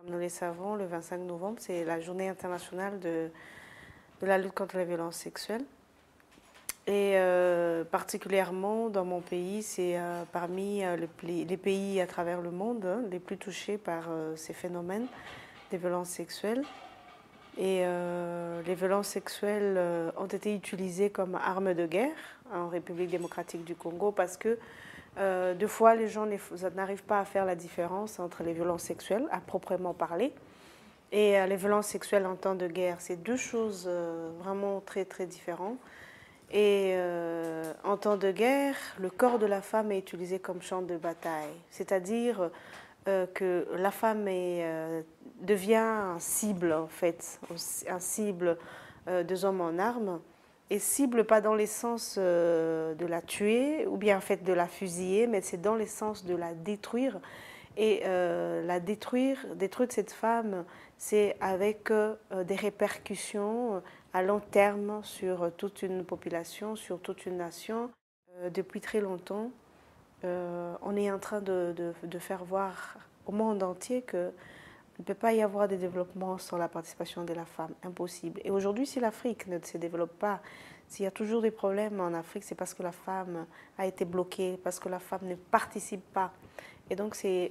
Comme nous le savons, le 25 novembre, c'est la journée internationale de la lutte contre les violences sexuelles. Et particulièrement dans mon pays, c'est parmi les pays à travers le monde les plus touchés par ces phénomènes des violences sexuelles. Et les violences sexuelles ont été utilisées comme arme de guerre en République démocratique du Congo parce que deux fois, les gens n'arrivent pas à faire la différence entre les violences sexuelles, à proprement parler, et les violences sexuelles en temps de guerre. C'est deux choses vraiment très, très différentes. Et en temps de guerre, le corps de la femme est utilisé comme champ de bataille. C'est-à-dire que la femme devient un cible, en fait, un cible des hommes en armes. Et cible pas dans les sens de la tuer ou bien en fait de la fusiller, mais c'est dans les sens de la détruire. Et détruire cette femme, c'est avec des répercussions à long terme sur toute une population, sur toute une nation. Depuis très longtemps, on est en train de faire voir au monde entier que il ne peut pas y avoir de développement sans la participation de la femme, impossible. Et aujourd'hui, si l'Afrique ne se développe pas, s'il y a toujours des problèmes en Afrique, c'est parce que la femme a été bloquée, parce que la femme ne participe pas. Et donc, c'est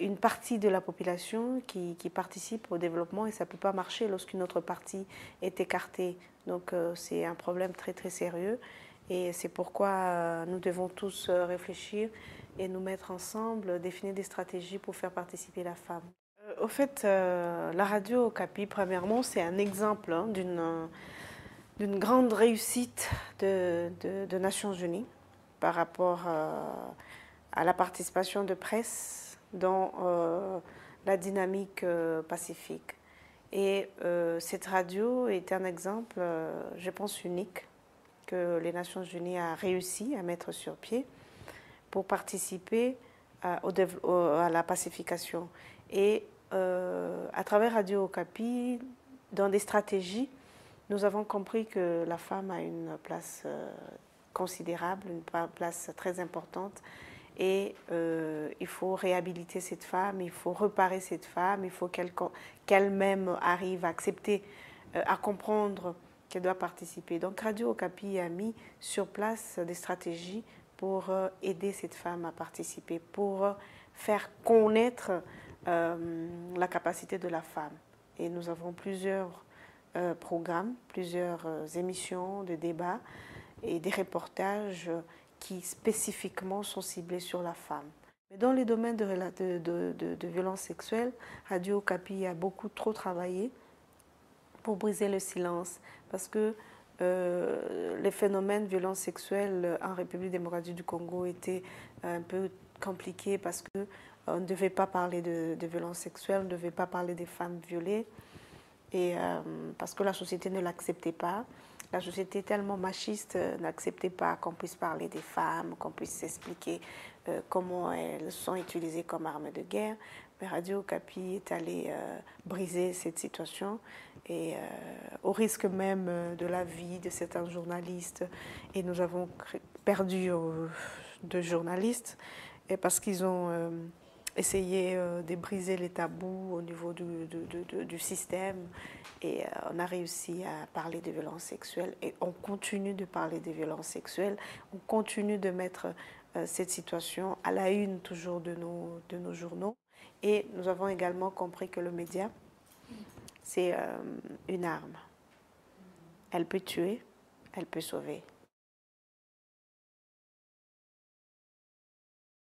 une partie de la population qui participe au développement et ça ne peut pas marcher lorsqu'une autre partie est écartée. Donc, c'est un problème très, très sérieux. Et c'est pourquoi nous devons tous réfléchir et nous mettre ensemble, définir des stratégies pour faire participer la femme. Au fait, la radio Okapi, premièrement, c'est un exemple d'une grande réussite de Nations Unies par rapport à la participation de presse dans la dynamique pacifique. Et cette radio est un exemple, je pense, unique que les Nations Unies a réussi à mettre sur pied pour participer à la pacification. Et à travers Radio Okapi, dans des stratégies, nous avons compris que la femme a une place considérable, une place très importante. Et il faut réhabiliter cette femme, il faut réparer cette femme, il faut qu'elle-même arrive à accepter, à comprendre qu'elle doit participer. Donc Radio Okapi a mis sur place des stratégies pour aider cette femme à participer, pour faire connaître la capacité de la femme. Et nous avons plusieurs programmes, plusieurs émissions de débats et des reportages qui spécifiquement sont ciblés sur la femme. Mais dans les domaines de violences sexuelles, Radio Okapi a beaucoup trop travaillé pour briser le silence, parce que les phénomènes de violences sexuelles en République démocratique du Congo étaient un peu compliqués parce qu'on ne devait pas parler de violences sexuelles, on ne devait pas parler des femmes violées, et, parce que la société ne l'acceptait pas. La société tellement machiste n'acceptait pas qu'on puisse parler des femmes, qu'on puisse expliquer comment elles sont utilisées comme armes de guerre. Mais Radio Okapi est allée briser cette situation et au risque même de la vie de certains journalistes. Et nous avons perdu deux journalistes et parce qu'ils ont essayé de briser les tabous au niveau du système. Et on a réussi à parler des violences sexuelles et on continue de parler des violences sexuelles. On continue de mettre cette situation à la une toujours de nos journaux. Et nous avons également compris que le média, c'est une arme. Elle peut tuer, elle peut sauver.